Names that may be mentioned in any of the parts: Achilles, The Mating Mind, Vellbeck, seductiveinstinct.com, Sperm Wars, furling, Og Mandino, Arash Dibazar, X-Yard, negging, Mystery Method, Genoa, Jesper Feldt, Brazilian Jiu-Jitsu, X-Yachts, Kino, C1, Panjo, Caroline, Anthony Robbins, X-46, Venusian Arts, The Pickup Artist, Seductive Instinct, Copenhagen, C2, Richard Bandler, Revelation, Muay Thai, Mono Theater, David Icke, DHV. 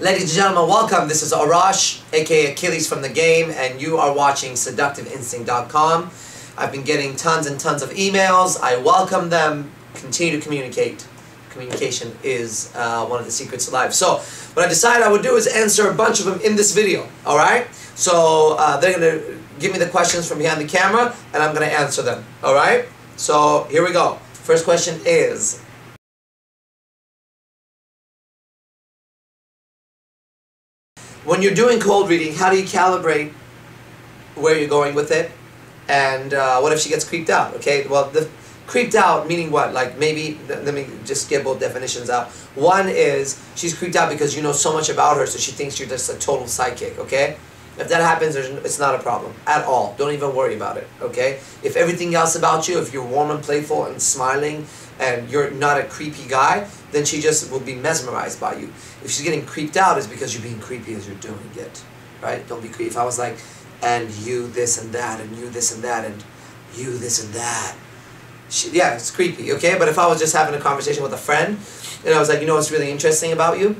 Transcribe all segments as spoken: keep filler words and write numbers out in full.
Ladies and gentlemen, welcome. This is Arash, aka Achilles from The Game, and you are watching seductive instinct dot com. I've been getting tons and tons of emails. I welcome them. Continue to communicate. Communication is uh, one of the secrets of life. So what I decided I would do is answer a bunch of them in this video, all right? So uh, they're going to give me the questions from behind the camera, and I'm going to answer them, all right? So here we go. First question is, when you're doing cold reading, how do you calibrate where you're going with it? And uh, what if she gets creeped out? Okay, well, the creeped out meaning what? Like maybe, let me just get both definitions out. One is she's creeped out because you know so much about her, so she thinks you're just a total psychic, okay? If that happens, it's not a problem at all. Don't even worry about it, okay? If everything else about you, if you're warm and playful and smiling and you're not a creepy guy, then she just will be mesmerized by you. If she's getting creeped out, it's because you're being creepy as you're doing it, right? Don't be creepy. If I was like, and you this and that, and you this and that, and you this and that, she, yeah, it's creepy, okay? But if I was just having a conversation with a friend, and I was like, you know what's really interesting about you?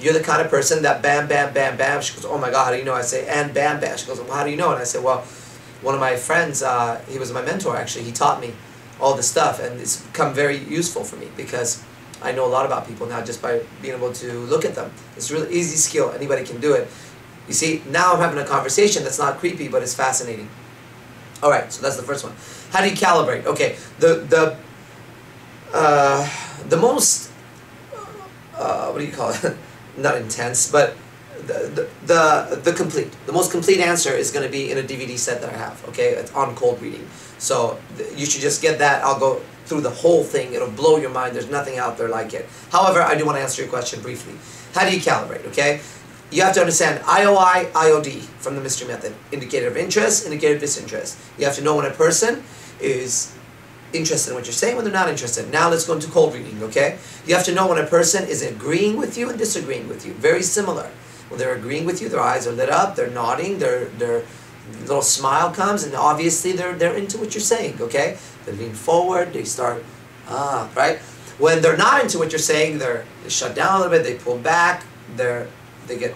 You're the kind of person that bam, bam, bam, bam. She goes, oh my God, how do you know? I say, and bam, bam. She goes, well, how do you know? And I say, well, one of my friends, uh, he was my mentor actually, he taught me all this stuff, and it's become very useful for me because I know a lot about people now just by being able to look at them. It's a really easy skill. Anybody can do it. You see, now I'm having a conversation that's not creepy, but it's fascinating. All right, so that's the first one. How do you calibrate? Okay, the, the, uh, the most, uh, what do you call it? Not intense, but the, the, the, the complete. The most complete answer is going to be in a D V D set that I have, okay? It's on cold reading. So you should just get that. I'll go through the whole thing. It'll blow your mind. There's nothing out there like it. However, I do want to answer your question briefly. How do you calibrate, okay? You have to understand I O I, I O D from the Mystery Method. Indicator of interest, indicator of disinterest. You have to know when a person is interested in what you're saying, when they're not interested. Now let's go into cold reading, okay? You have to know when a person is agreeing with you and disagreeing with you. Very similar. When they're agreeing with you, their eyes are lit up, they're nodding, their their little smile comes, and obviously they're they're into what you're saying, okay? They lean forward, they start, ah, right? When they're not into what you're saying, they're they shut down a little bit, they pull back, they're they get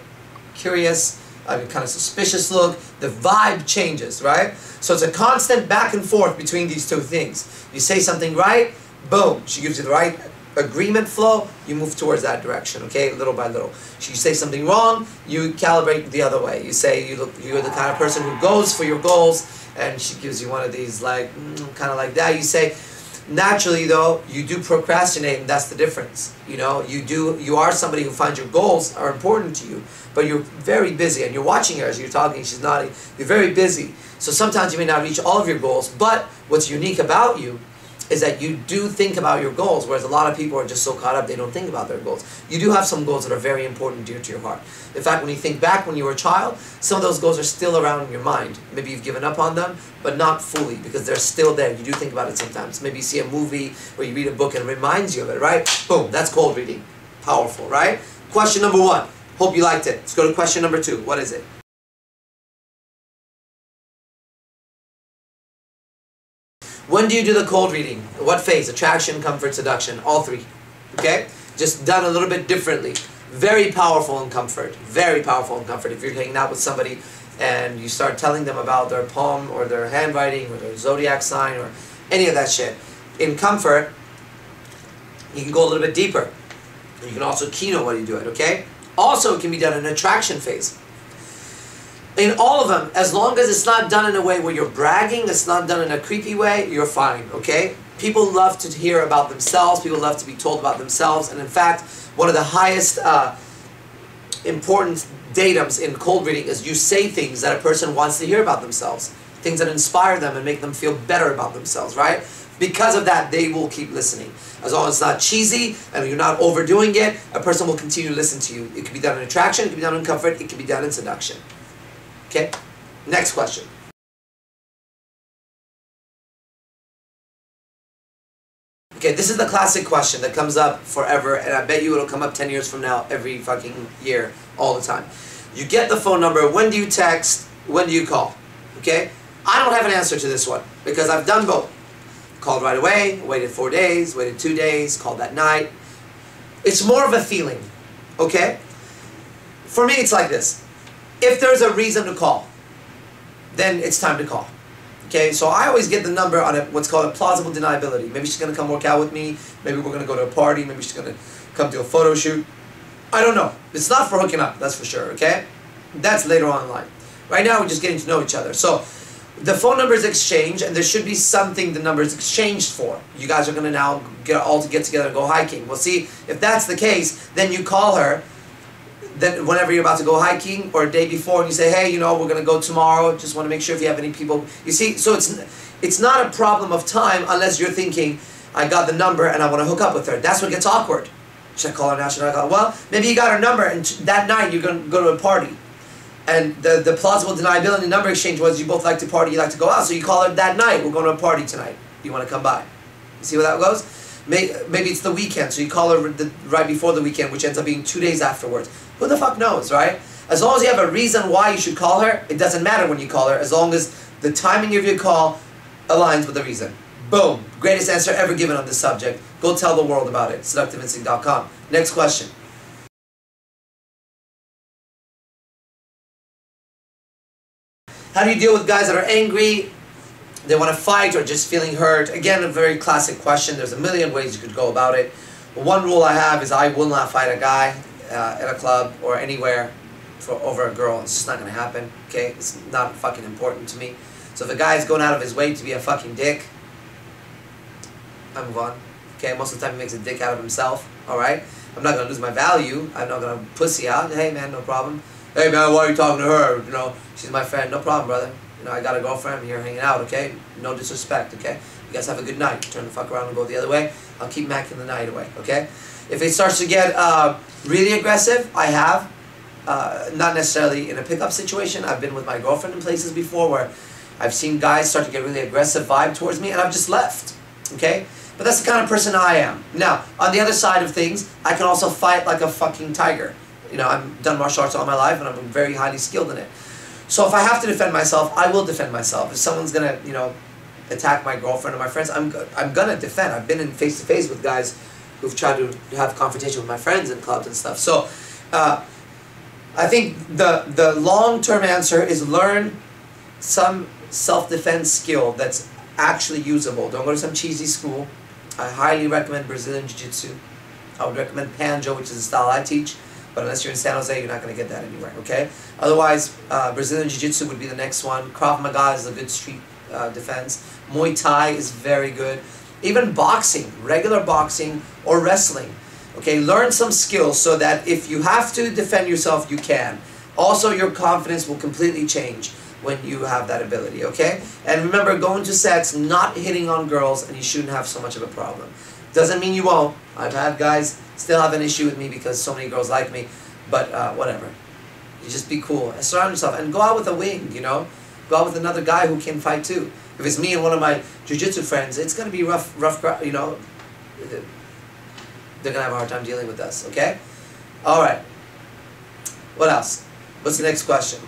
curious, I mean, kind of suspicious look. The vibe changes, right? So it's a constant back and forth between these two things. You say something right, boom, she gives you the right agreement flow, you move towards that direction, okay, little by little. She say something wrong, you calibrate the other way. You say you look, you're the kind of person who goes for your goals, and she gives you one of these, like, mm, kind of like that. You say, naturally, though, you do procrastinate, and that's the difference. You know, you do, you are somebody who finds your goals are important to you, but you're very busy, and you're watching her as you're talking, she's nodding, you're very busy. So sometimes you may not reach all of your goals, but what's unique about you is that you do think about your goals, whereas a lot of people are just so caught up they don't think about their goals. You do have some goals that are very important, dear to your heart. In fact, when you think back when you were a child, some of those goals are still around in your mind. Maybe you've given up on them, but not fully, because they're still there. You do think about it sometimes. Maybe you see a movie or you read a book and it reminds you of it, right? Boom, that's cold reading. Powerful, right? Question number one. Hope you liked it. Let's go to question number two. What is it? When do you do the cold reading? What phase? Attraction, comfort, seduction. All three. Okay? Just done a little bit differently. Very powerful in comfort. Very powerful in comfort. If you're hanging out with somebody and you start telling them about their palm or their handwriting or their zodiac sign or any of that shit. In comfort, you can go a little bit deeper. You can also Kino while you do it. Okay? Also, it can be done in attraction phase. In all of them, as long as it's not done in a way where you're bragging, it's not done in a creepy way, you're fine, okay? People love to hear about themselves, people love to be told about themselves, and in fact, one of the highest uh, important datums in cold reading is you say things that a person wants to hear about themselves, things that inspire them and make them feel better about themselves, right? Because of that, they will keep listening. As long as it's not cheesy and you're not overdoing it, a person will continue to listen to you. It can be done in attraction, it can be done in comfort, it can be done in seduction. Okay, next question. Okay, this is the classic question that comes up forever, and I bet you it'll come up ten years from now every fucking year, all the time. You get the phone number, when do you text, when do you call? Okay, I don't have an answer to this one because I've done both. Called right away, waited four days, waited two days, called that night. It's more of a feeling, okay? For me, it's like this. If there's a reason to call, then it's time to call. Okay, so I always get the number on a, what's called a plausible deniability. Maybe she's going to come work out with me. Maybe we're going to go to a party. Maybe she's going to come to a photo shoot. I don't know. It's not for hooking up, that's for sure, okay? That's later on in life. Right now, we're just getting to know each other. So the phone numbers exchange, and there should be something the number is exchanged for. You guys are going to now get all to get together and go hiking. Well, see, if that's the case, then you call her then whenever you're about to go hiking or a day before, and you say, hey, you know, we're going to go tomorrow. Just want to make sure if you have any people. You see, so it's, it's not a problem of time unless you're thinking, I got the number and I want to hook up with her. That's what gets awkward. Should I call her now? Should I call her? Well, maybe you got her number, and that night you're going to go to a party. And the, the plausible deniability number exchange was you both like to party, you like to go out. So you call her that night. We're going to a party tonight. Do you want to come by? You see where that goes? Maybe it's the weekend. So you call her the, right before the weekend, which ends up being two days afterwards. Who the fuck knows, right? As long as you have a reason why you should call her, it doesn't matter when you call her. As long as the timing of your call aligns with the reason. Boom. Greatest answer ever given on this subject. Go tell the world about it. seductive instinct dot com. Next question. How do you deal with guys that are angry, they want to fight, or just feeling hurt? Again, a very classic question. There's a million ways you could go about it. One rule I have is I will not fight a guy uh, at a club or anywhere for over a girl. It's just not going to happen, okay? It's not fucking important to me. So if a guy is going out of his way to be a fucking dick, I move on, okay? Most of the time he makes a dick out of himself, all right? I'm not going to lose my value. I'm not going to pussy out. Hey, man, no problem. Hey, man, why are you talking to her? You know, she's my friend. No problem, brother. You know, I got a girlfriend. I'm here hanging out, okay? No disrespect, okay? You guys have a good night. Turn the fuck around and go the other way. I'll keep macking the night away, okay? If it starts to get uh, really aggressive, I have. Uh, not necessarily in a pickup situation. I've been with my girlfriend in places before where I've seen guys start to get really aggressive vibe towards me, and I've just left, okay? But that's the kind of person I am. Now, on the other side of things, I can also fight like a fucking tiger. You know, I've done martial arts all my life, and I'm very highly skilled in it. So if I have to defend myself, I will defend myself. If someone's gonna, you know, attack my girlfriend or my friends, I'm I'm gonna defend. I've been in face to face with guys who've tried to have confrontation with my friends in clubs and stuff. So uh, I think the the long term answer is learn some self defense skill that's actually usable. Don't go to some cheesy school. I highly recommend Brazilian Jiu-Jitsu. I would recommend Panjo, which is the style I teach. But unless you're in San Jose, you're not going to get that anywhere, okay? Otherwise, uh, Brazilian Jiu-Jitsu would be the next one. Krav Maga is a good street uh, defense. Muay Thai is very good. Even boxing, regular boxing or wrestling, okay? Learn some skills so that if you have to defend yourself, you can. Also, your confidence will completely change when you have that ability, okay? And remember, going to sets, not hitting on girls, and you shouldn't have so much of a problem. Doesn't mean you won't. I've had guys still have an issue with me because so many girls like me, but uh, whatever. You just be cool and surround yourself and go out with a wing, you know? Go out with another guy who can fight too. If it's me and one of my jiu-jitsu friends, it's going to be rough, rough, you know? They're going to have a hard time dealing with us, okay? All right. What else? What's the next question?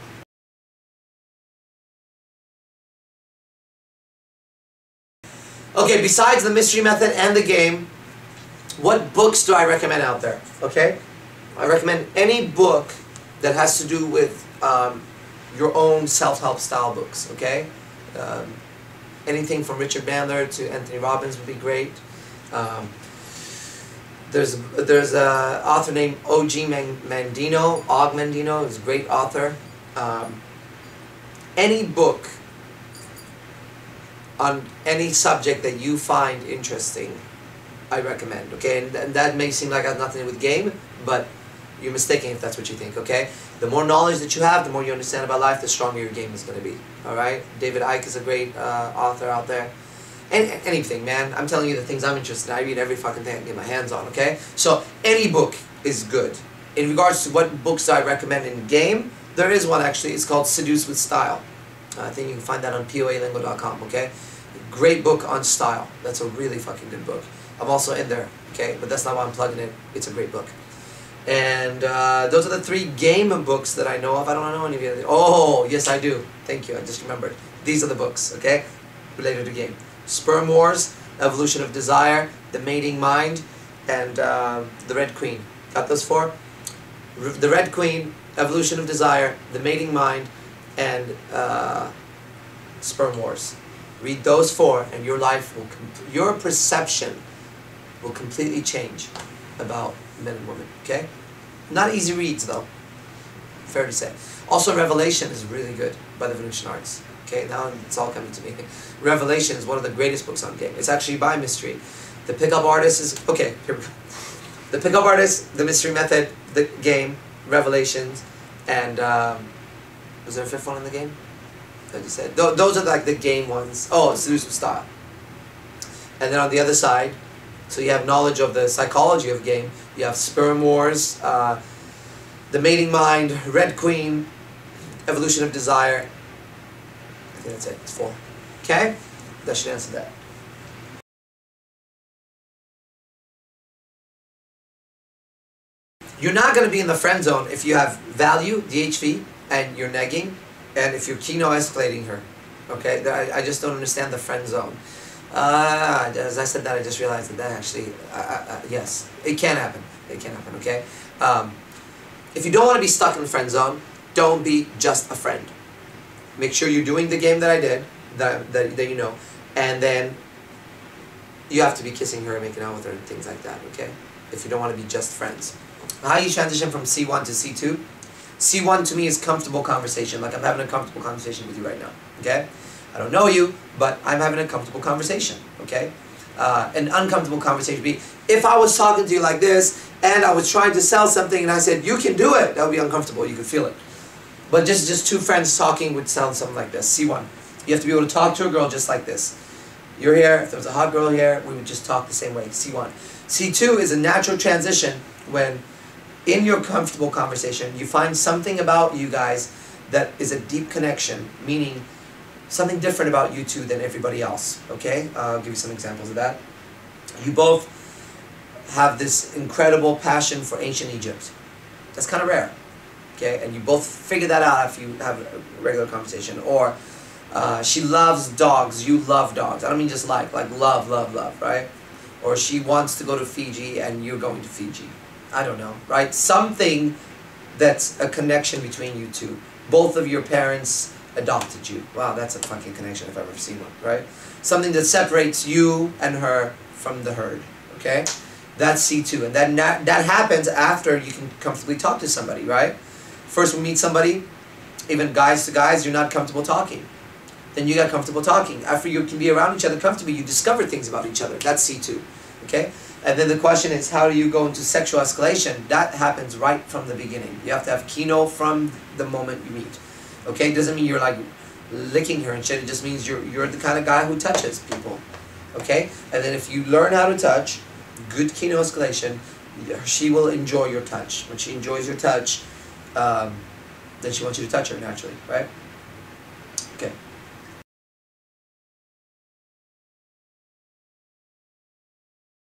Okay, besides The Mystery Method and The Game, what books do I recommend out there? Okay, I recommend any book that has to do with um, your own self-help style books, okay? Um, anything from Richard Bandler to Anthony Robbins would be great. Um, there's there's an author named O G Mandino, Og Mandino, who's a great author. Um, any book on any subject that you find interesting, I recommend, okay? And, th and that may seem like it has nothing to do with game, but you're mistaken if that's what you think, okay? The more knowledge that you have, the more you understand about life, the stronger your game is going to be, all right? David Icke is a great uh, author out there. And anything, man. I'm telling you the things I'm interested in. I read every fucking thing I can get my hands on, okay? So any book is good. In regards to what books I recommend in game, there is one actually. It's called Seduced with Style. Uh, I think you can find that on P O A lingo dot com, okay? Great book on style. That's a really fucking good book. I'm also in there, okay? But that's not why I'm plugging it. It's a great book. And uh, those are the three game books that I know of. I don't know any of the other. Oh, yes, I do. Thank you. I just remembered. These are the books, okay? Related to game. Sperm Wars, Evolution of Desire, The Mating Mind, and uh, The Red Queen. Got those four? The Red Queen, Evolution of Desire, The Mating Mind, and uh, Sperm Wars. Read those four, and your life will, your perception will completely change about men and women. Okay, not easy reads though. Fair to say. Also, Revelation is really good by the Venusian Arts. Okay, now it's all coming to me. Revelation is one of the greatest books on game. It's actually by Mystery. The Pickup Artist is okay. Here we go. The Pickup Artist, The Mystery Method, The Game, Revelations, and um, was there a fifth one in The Game? I just said Th those are like the game ones. Oh, Seduced with Style. And then on the other side, so you have knowledge of the psychology of game. You have Sperm Wars, uh, The Mating Mind, Red Queen, Evolution of Desire. I think that's it. It's four. Okay, that should answer that. You're not going to be in the friend zone if you have value, D H V, and you're negging, and if you're Kino escalating her. Okay, I, I just don't understand the friend zone. Uh, as I said that, I just realized that that actually, uh, uh, yes, it can happen. It can happen, okay? Um, if you don't want to be stuck in the friend zone, don't be just a friend. Make sure you're doing the game that I did, that, that, that you know, and then you have to be kissing her and making out with her and things like that, okay? If you don't want to be just friends. How you transition from C one to C two? C one to me is comfortable conversation, like I'm having a comfortable conversation with you right now, okay? I don't know you, but I'm having a comfortable conversation, okay? Uh, an uncomfortable conversation would be, if I was talking to you like this, and I was trying to sell something, and I said, you can do it, that would be uncomfortable, you could feel it. But just, just two friends talking would sound something like this, C one. You have to be able to talk to a girl just like this. You're here, if there was a hot girl here, we would just talk the same way, C one. C two is a natural transition when, in your comfortable conversation, you find something about you guys that is a deep connection, meaning something different about you two than everybody else, okay? Uh, I'll give you some examples of that. You both have this incredible passion for ancient Egypt. That's kind of rare, okay? And you both figure that out if you have a regular conversation. Or uh, she loves dogs, you love dogs. I don't mean just like, like love, love, love, right? Or she wants to go to Fiji and you're going to Fiji. I don't know, right? Something that's a connection between you two. Both of your parents adopted you. Wow, that's a fucking connection if I've ever seen one, right? Something that separates you and her from the herd, okay? That's C two, and that, that happens after you can comfortably talk to somebody, right? First we meet somebody, even guys to guys, you're not comfortable talking. Then you got comfortable talking. After you can be around each other comfortably, you discover things about each other. That's C two, okay? And then the question is, how do you go into sexual escalation? That happens right from the beginning. You have to have Kino from the moment you meet. Okay, it doesn't mean you're like licking her and shit. It just means you're, you're the kind of guy who touches people. Okay, and then if you learn how to touch, good Kino escalation, she will enjoy your touch. When she enjoys your touch, um, then she wants you to touch her naturally, right? Okay.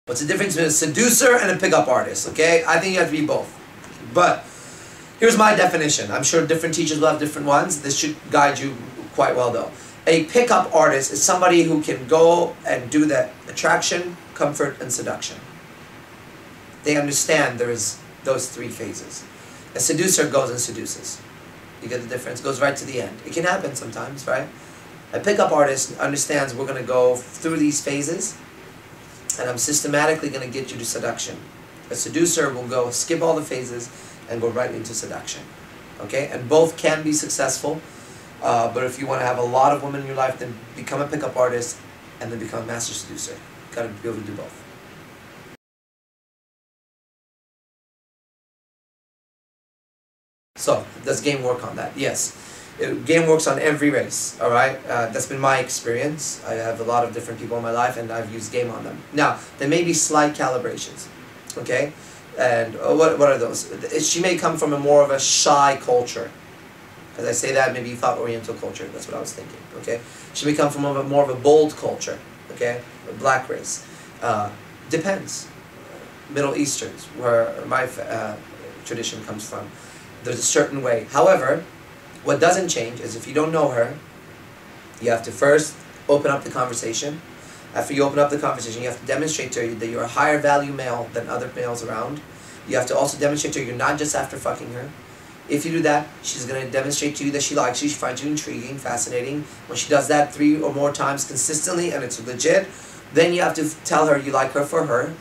What's the difference between a seducer and a pickup artist, okay? I think you have to be both. But here's my definition. I'm sure different teachers will have different ones. This should guide you quite well, though. A pickup artist is somebody who can go and do that attraction, comfort, and seduction. They understand there is those three phases. A seducer goes and seduces. You get the difference? Goes right to the end. It can happen sometimes, right? A pickup artist understands we're going to go through these phases, and I'm systematically going to get you to seduction. A seducer will go skip all the phases and go right into seduction. Okay? And both can be successful, uh, but if you want to have a lot of women in your life, then become a pickup artist and then become a master seducer. You've got to be able to do both. So, does game work on that? Yes. It, game works on every race, all right? Uh, that's been my experience. I have a lot of different people in my life, and I've used game on them. Now, there may be slight calibrations, okay? And uh, what, what are those? She may come from a more of a shy culture. As I say that, maybe you thought Oriental culture. That's what I was thinking, okay? She may come from a more of a bold culture, okay? A black race. Uh, depends. Middle Easterns, where my uh, tradition comes from. There's a certain way. However, what doesn't change is if you don't know her, you have to first open up the conversation. After you open up the conversation, you have to demonstrate to her that you're a higher value male than other males around. You have to also demonstrate to her you're not just after fucking her. If you do that, she's going to demonstrate to you that she likes you, she finds you intriguing, fascinating. When she does that three or more times consistently and it's legit, then you have to tell her you like her for her.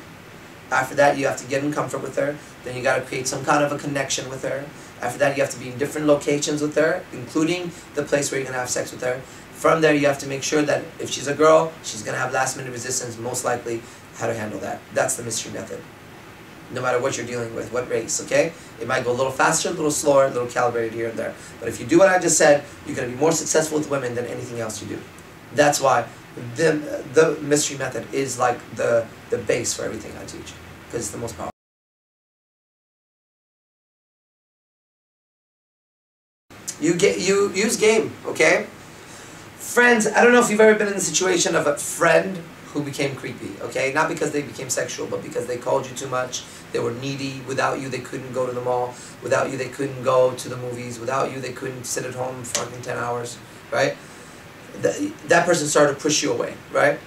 After that, you have to get in comfort with her. Then you got to create some kind of a connection with her. After that, you have to be in different locations with her, including the place where you're going to have sex with her. From there, you have to make sure that if she's a girl, she's going to have last-minute resistance, most likely, how to handle that. That's the mystery method. No matter what you're dealing with, what race, okay? It might go a little faster, a little slower, a little calibrated here and there. But if you do what I just said, you're going to be more successful with women than anything else you do. That's why the, the mystery method is like the, the base for everything I teach, because it's the most powerful. You get, you use game, okay? Friends, I don't know if you've ever been in the situation of a friend who became creepy, okay? Not because they became sexual, but because they called you too much, they were needy. Without you, they couldn't go to the mall. Without you, they couldn't go to the movies. Without you, they couldn't sit at home for fucking ten hours, right? That, that person started to push you away, right?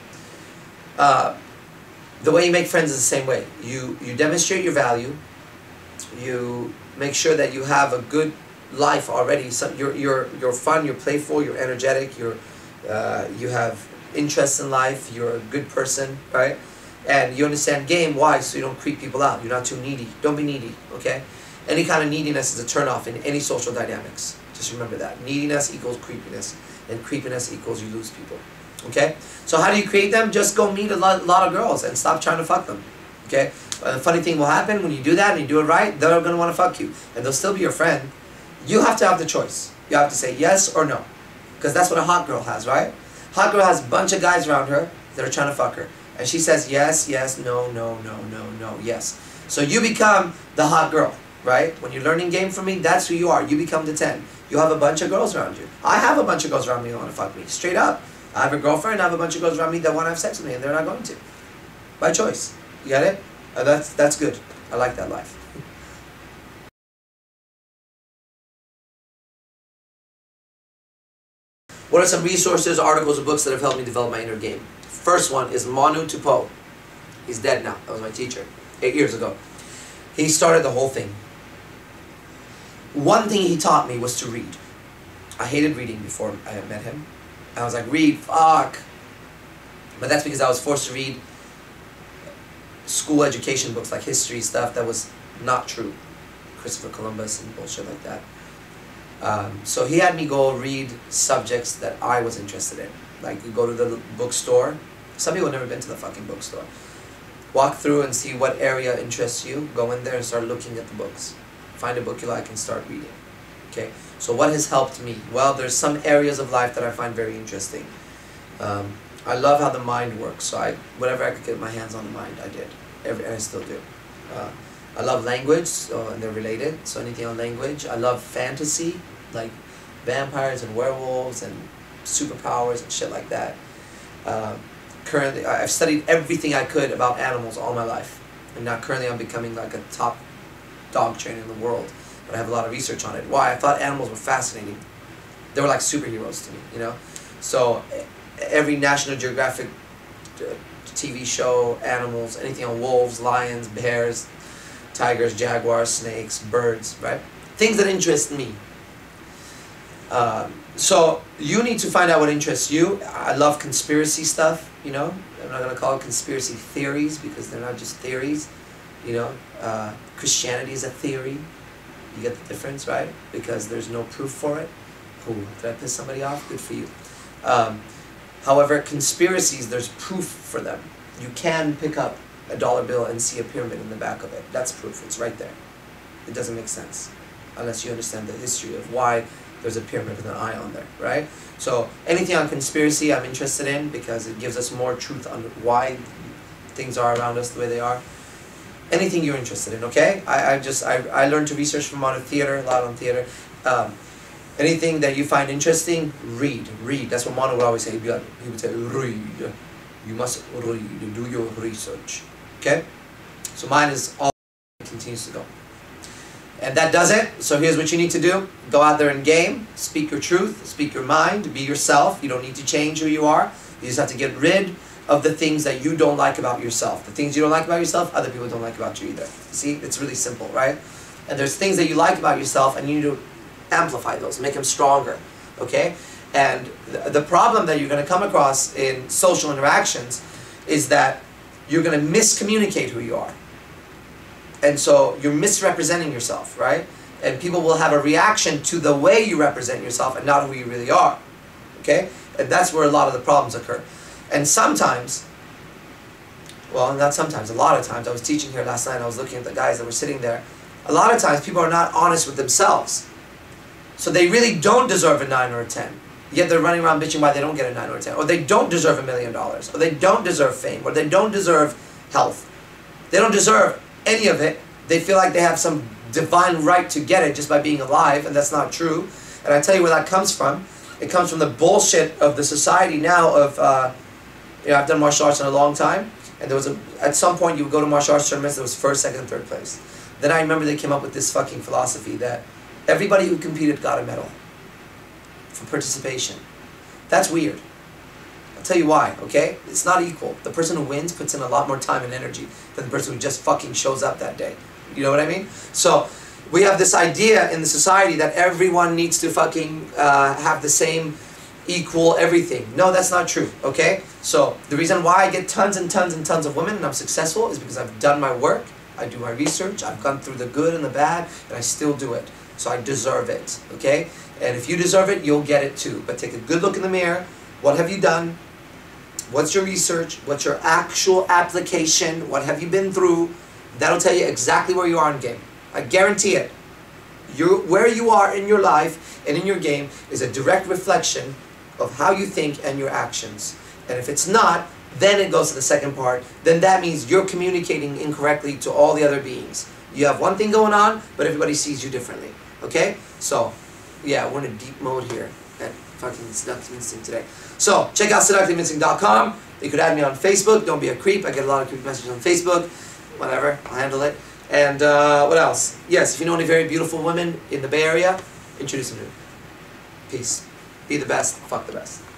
Uh, the way you make friends is the same way. You, you demonstrate your value. You make sure that you have a good life already. So you're, you're, you're fun, you're playful, you're energetic, you're, uh, you have interests in life, you're a good person, right? And you understand game, why? So you don't creep people out. You're not too needy. Don't be needy, okay? Any kind of neediness is a turnoff in any social dynamics. Just remember that. Neediness equals creepiness, and creepiness equals you lose people, okay? So how do you create them? Just go meet a lot, lot of girls and stop trying to fuck them, okay? Uh, the funny thing will happen when you do that and you do it right, they're going to want to fuck you, and they'll still be your friend. You have to have the choice. You have to say yes or no. Because that's what a hot girl has, right? Hot girl has a bunch of guys around her that are trying to fuck her. And she says yes, yes, no, no, no, no, no, yes. So you become the hot girl, right? When you're learning game from me, that's who you are. You become the ten. You have a bunch of girls around you. I have a bunch of girls around me that want to fuck me. Straight up. I have a girlfriend. I have a bunch of girls around me that want to have sex with me. And they're not going to. By choice. You get it? That's, that's good. I like that life. What are some resources, articles, or books that have helped me develop my inner game? First one is Manu Tupou. He's dead now. That was my teacher eight years ago. He started the whole thing. One thing he taught me was to read. I hated reading before I met him. I was like, read, fuck. But that's because I was forced to read school education books, like history stuff that was not true. Christopher Columbus and bullshit like that. Um, so he had me go read subjects that I was interested in. Like, you go to the bookstore. Some people have never been to the fucking bookstore. Walk through and see what area interests you. Go in there and start looking at the books. Find a book you like and start reading. Okay? So what has helped me? Well, there's some areas of life that I find very interesting. Um, I love how the mind works. So I, whatever I could get my hands on the mind, I did. Every, and I still do. Uh, I love language, so, and they're related, so anything on language. I love fantasy, like vampires and werewolves and superpowers and shit like that. Uh, currently, I've studied everything I could about animals all my life. And now currently I'm becoming like a top dog trainer in the world, but I have a lot of research on it. Why? I thought animals were fascinating. They were like superheroes to me, you know? So every National Geographic T V show, animals, anything on wolves, lions, bears, tigers, jaguars, snakes, birds, right? Things that interest me. Um, so you need to find out what interests you. I love conspiracy stuff, you know? I'm not going to call it conspiracy theories because they're not just theories, you know? Uh, Christianity is a theory. You get the difference, right? Because there's no proof for it. Ooh, did I piss somebody off? Good for you. Um, however, conspiracies, there's proof for them. You can pick up a dollar bill and see a pyramid in the back of it. That's proof. It's right there. It doesn't make sense unless you understand the history of why there's a pyramid with an eye on there, right? So anything on conspiracy I'm interested in because it gives us more truth on why things are around us the way they are. Anything you're interested in, okay? I, I just, I, I learned to research from Mono Theater, a lot on theater. Um, anything that you find interesting, read, read. That's what Mono would always say. He'd be like, he would say, read. You must read, do your research. Okay, so mine is all continues to go, and that does it. So here's what you need to do: go out there and game, speak your truth, speak your mind, be yourself. You don't need to change who you are. You just have to get rid of the things that you don't like about yourself. The things you don't like about yourself, other people don't like about you either. See, it's really simple, right? And there's things that you like about yourself, and you need to amplify those, make them stronger, okay? And th the problem that you're going to come across in social interactions is that you're going to miscommunicate who you are. And so you're misrepresenting yourself, right? And people will have a reaction to the way you represent yourself and not who you really are, okay? And that's where a lot of the problems occur. And sometimes, well, not sometimes, a lot of times, I was teaching here last night, and I was looking at the guys that were sitting there. A lot of times, people are not honest with themselves. So they really don't deserve a nine or a ten. Yet they're running around bitching why they don't get a nine or a ten. Or they don't deserve a million dollars. Or they don't deserve fame. Or they don't deserve health. They don't deserve any of it. They feel like they have some divine right to get it just by being alive, and that's not true. And I tell you where that comes from. It comes from the bullshit of the society now of, uh, you know, I've done martial arts in a long time, and there was a, at some point you would go to martial arts tournaments, there was first, second, and third place. Then I remember they came up with this fucking philosophy that everybody who competed got a medal for participation. That's weird. I'll tell you why, okay? It's not equal. The person who wins puts in a lot more time and energy than the person who just fucking shows up that day. You know what I mean? So we have this idea in the society that everyone needs to fucking uh, have the same equal everything. No, that's not true, okay? So the reason why I get tons and tons and tons of women and I'm successful is because I've done my work, I do my research, I've gone through the good and the bad, and I still do it. So I deserve it, okay? And if you deserve it, you'll get it too. But take a good look in the mirror. What have you done? What's your research? What's your actual application? What have you been through? That'll tell you exactly where you are in game. I guarantee it. You're, where you are in your life and in your game is a direct reflection of how you think and your actions. And if it's not, then it goes to the second part. Then that means you're communicating incorrectly to all the other beings. You have one thing going on, but everybody sees you differently. Okay? So, yeah, we're in a deep mode here at fucking Seductive Instinct today. So, check out seductive instinct dot com. You could add me on Facebook. Don't be a creep. I get a lot of creep messages on Facebook. Whatever, I'll handle it. And uh, what else? Yes, if you know any very beautiful women in the Bay Area, introduce them to me. Peace. Be the best. Fuck the best.